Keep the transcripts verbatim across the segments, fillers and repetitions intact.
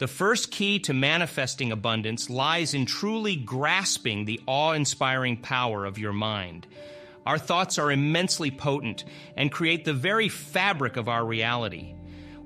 The first key to manifesting abundance lies in truly grasping the awe-inspiring power of your mind. Our thoughts are immensely potent and create the very fabric of our reality.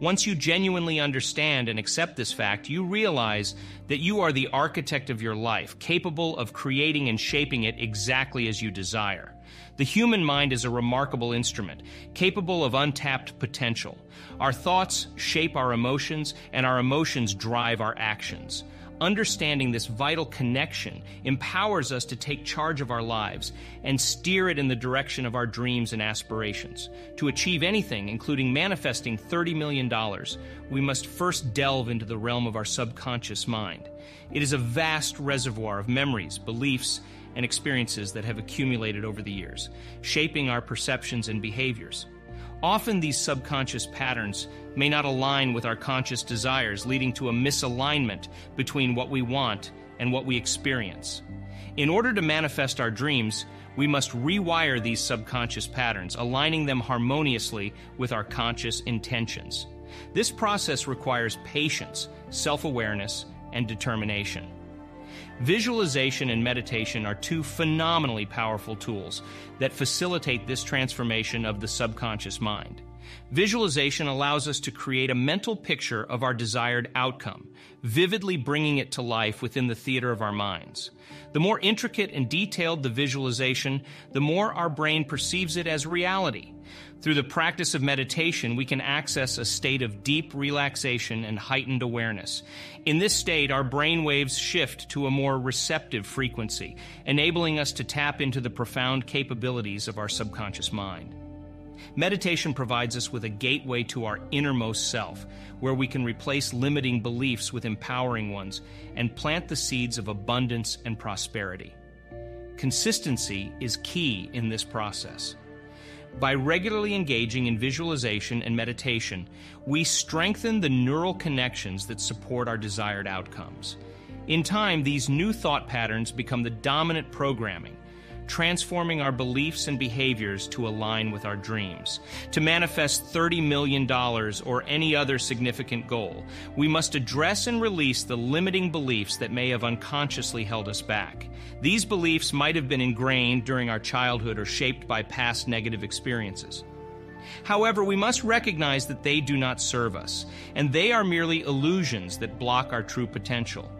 Once you genuinely understand and accept this fact, you realize that you are the architect of your life, capable of creating and shaping it exactly as you desire. The human mind is a remarkable instrument, capable of untapped potential. Our thoughts shape our emotions, and our emotions drive our actions. Understanding this vital connection empowers us to take charge of our lives and steer it in the direction of our dreams and aspirations. To achieve anything, including manifesting thirty million dollars, we must first delve into the realm of our subconscious mind. It is a vast reservoir of memories, beliefs, and experiences that have accumulated over the years, shaping our perceptions and behaviors. Often these subconscious patterns may not align with our conscious desires, leading to a misalignment between what we want and what we experience. In order to manifest our dreams, we must rewire these subconscious patterns, aligning them harmoniously with our conscious intentions. This process requires patience, self-awareness, and determination. Visualization and meditation are two phenomenally powerful tools that facilitate this transformation of the subconscious mind. Visualization allows us to create a mental picture of our desired outcome, vividly bringing it to life within the theater of our minds. The more intricate and detailed the visualization, the more our brain perceives it as reality. Through the practice of meditation, we can access a state of deep relaxation and heightened awareness. In this state, our brain waves shift to a more receptive frequency, enabling us to tap into the profound capabilities of our subconscious mind. Meditation provides us with a gateway to our innermost self, where we can replace limiting beliefs with empowering ones and plant the seeds of abundance and prosperity. Consistency is key in this process. By regularly engaging in visualization and meditation, we strengthen the neural connections that support our desired outcomes. In time, these new thought patterns become the dominant programming, transforming our beliefs and behaviors to align with our dreams. To manifest thirty million dollars or any other significant goal, we must address and release the limiting beliefs that may have unconsciously held us back. These beliefs might have been ingrained during our childhood or shaped by past negative experiences. However, we must recognize that they do not serve us, and they are merely illusions that block our true potential.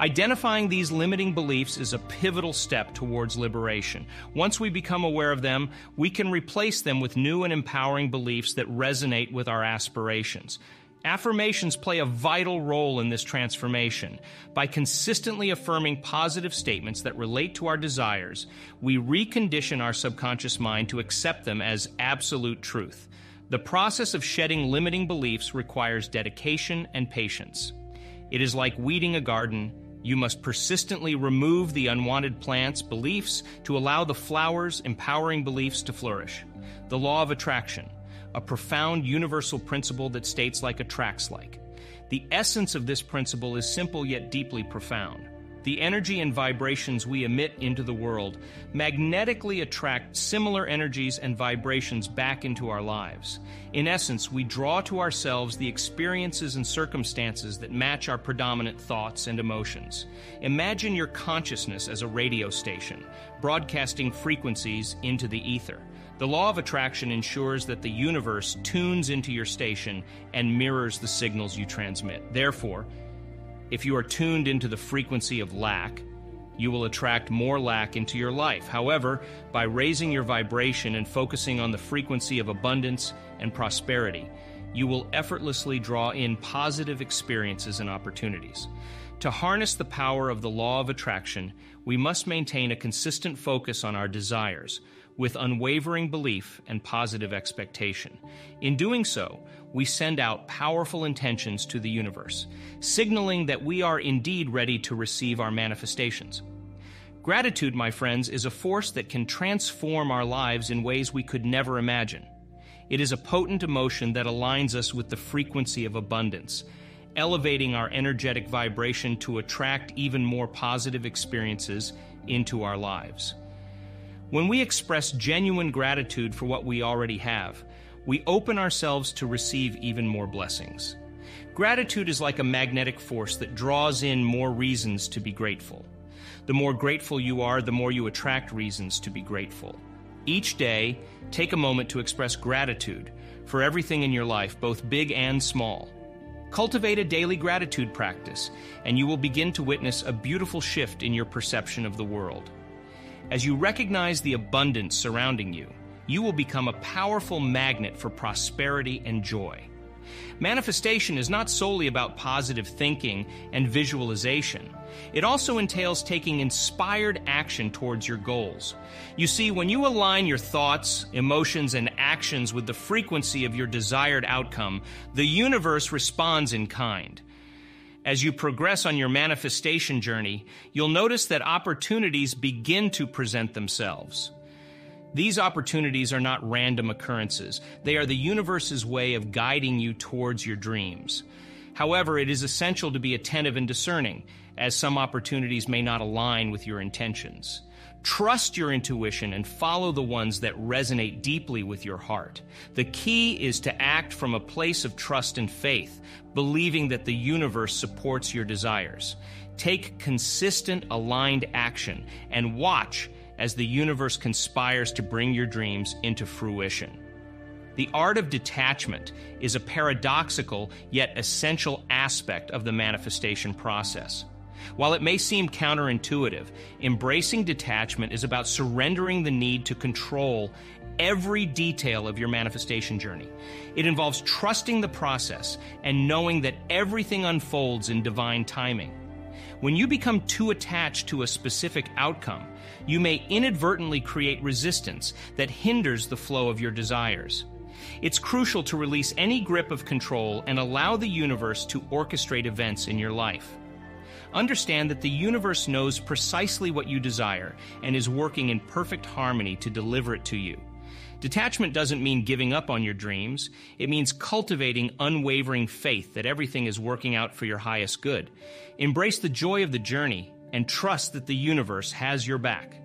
Identifying these limiting beliefs is a pivotal step towards liberation. Once we become aware of them, we can replace them with new and empowering beliefs that resonate with our aspirations. Affirmations play a vital role in this transformation. By consistently affirming positive statements that relate to our desires, we recondition our subconscious mind to accept them as absolute truth. The process of shedding limiting beliefs requires dedication and patience. It is like weeding a garden. You must persistently remove the unwanted plants' beliefs to allow the flowers' empowering beliefs to flourish. The law of attraction, a profound universal principle that states like attracts like. The essence of this principle is simple yet deeply profound. The energy and vibrations we emit into the world magnetically attract similar energies and vibrations back into our lives. In essence, we draw to ourselves the experiences and circumstances that match our predominant thoughts and emotions. Imagine your consciousness as a radio station, broadcasting frequencies into the ether. The law of attraction ensures that the universe tunes into your station and mirrors the signals you transmit. Therefore, if you are tuned into the frequency of lack, you will attract more lack into your life. However, by raising your vibration and focusing on the frequency of abundance and prosperity, you will effortlessly draw in positive experiences and opportunities. To harness the power of the law of attraction, we must maintain a consistent focus on our desires, with unwavering belief and positive expectation. In doing so, we send out powerful intentions to the universe, signaling that we are indeed ready to receive our manifestations. Gratitude, my friends, is a force that can transform our lives in ways we could never imagine. It is a potent emotion that aligns us with the frequency of abundance, elevating our energetic vibration to attract even more positive experiences into our lives. When we express genuine gratitude for what we already have, we open ourselves to receive even more blessings. Gratitude is like a magnetic force that draws in more reasons to be grateful. The more grateful you are, the more you attract reasons to be grateful. Each day, take a moment to express gratitude for everything in your life, both big and small. Cultivate a daily gratitude practice, and you will begin to witness a beautiful shift in your perception of the world. As you recognize the abundance surrounding you, you will become a powerful magnet for prosperity and joy. Manifestation is not solely about positive thinking and visualization. It also entails taking inspired action towards your goals. You see, when you align your thoughts, emotions, and actions with the frequency of your desired outcome, the universe responds in kind. As you progress on your manifestation journey, you'll notice that opportunities begin to present themselves. These opportunities are not random occurrences. They are the universe's way of guiding you towards your dreams. However, it is essential to be attentive and discerning, as some opportunities may not align with your intentions. Trust your intuition and follow the ones that resonate deeply with your heart. The key is to act from a place of trust and faith, believing that the universe supports your desires. Take consistent, aligned action and watch as the universe conspires to bring your dreams into fruition. The art of detachment is a paradoxical yet essential aspect of the manifestation process. While it may seem counterintuitive, embracing detachment is about surrendering the need to control every detail of your manifestation journey. It involves trusting the process and knowing that everything unfolds in divine timing. When you become too attached to a specific outcome, you may inadvertently create resistance that hinders the flow of your desires. It's crucial to release any grip of control and allow the universe to orchestrate events in your life. Understand that the universe knows precisely what you desire and is working in perfect harmony to deliver it to you. Detachment doesn't mean giving up on your dreams. It means cultivating unwavering faith that everything is working out for your highest good. Embrace the joy of the journey and trust that the universe has your back.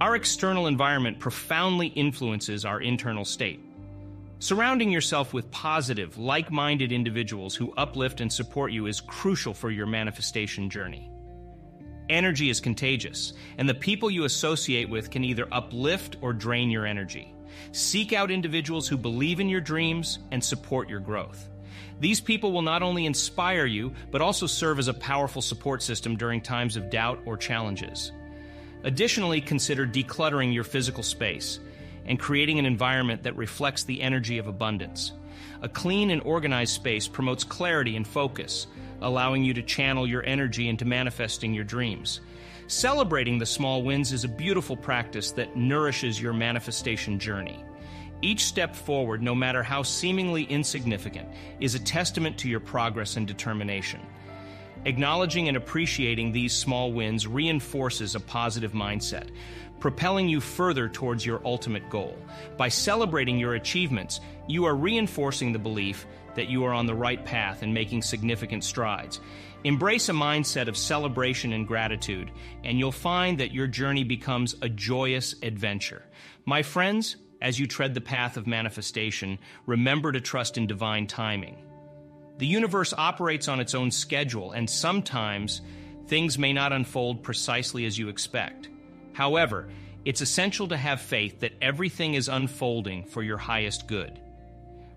Our external environment profoundly influences our internal state. Surrounding yourself with positive, like-minded individuals who uplift and support you is crucial for your manifestation journey. Energy is contagious, and the people you associate with can either uplift or drain your energy. Seek out individuals who believe in your dreams and support your growth. These people will not only inspire you, but also serve as a powerful support system during times of doubt or challenges. Additionally, consider decluttering your physical space and creating an environment that reflects the energy of abundance. A clean and organized space promotes clarity and focus, allowing you to channel your energy into manifesting your dreams. Celebrating the small wins is a beautiful practice that nourishes your manifestation journey. Each step forward, no matter how seemingly insignificant, is a testament to your progress and determination. Acknowledging and appreciating these small wins reinforces a positive mindset, propelling you further towards your ultimate goal. By celebrating your achievements, you are reinforcing the belief that you are on the right path and making significant strides. Embrace a mindset of celebration and gratitude, and you'll find that your journey becomes a joyous adventure. My friends, as you tread the path of manifestation, remember to trust in divine timing. The universe operates on its own schedule, and sometimes things may not unfold precisely as you expect. However, it's essential to have faith that everything is unfolding for your highest good.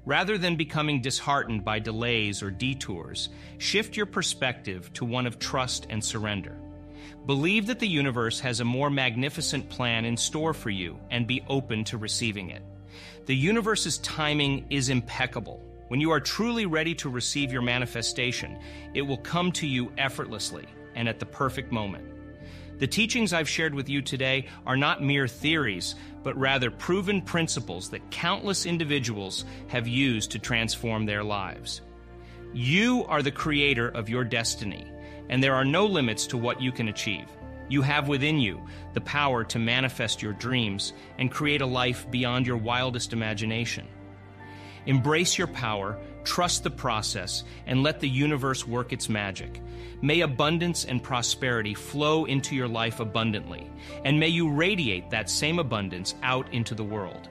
Rather than becoming disheartened by delays or detours, shift your perspective to one of trust and surrender. Believe that the universe has a more magnificent plan in store for you and be open to receiving it. The universe's timing is impeccable. When you are truly ready to receive your manifestation, it will come to you effortlessly and at the perfect moment. The teachings I've shared with you today are not mere theories, but rather proven principles that countless individuals have used to transform their lives. You are the creator of your destiny, and there are no limits to what you can achieve. You have within you the power to manifest your dreams and create a life beyond your wildest imagination. Embrace your power, trust the process, and let the universe work its magic. May abundance and prosperity flow into your life abundantly, and may you radiate that same abundance out into the world.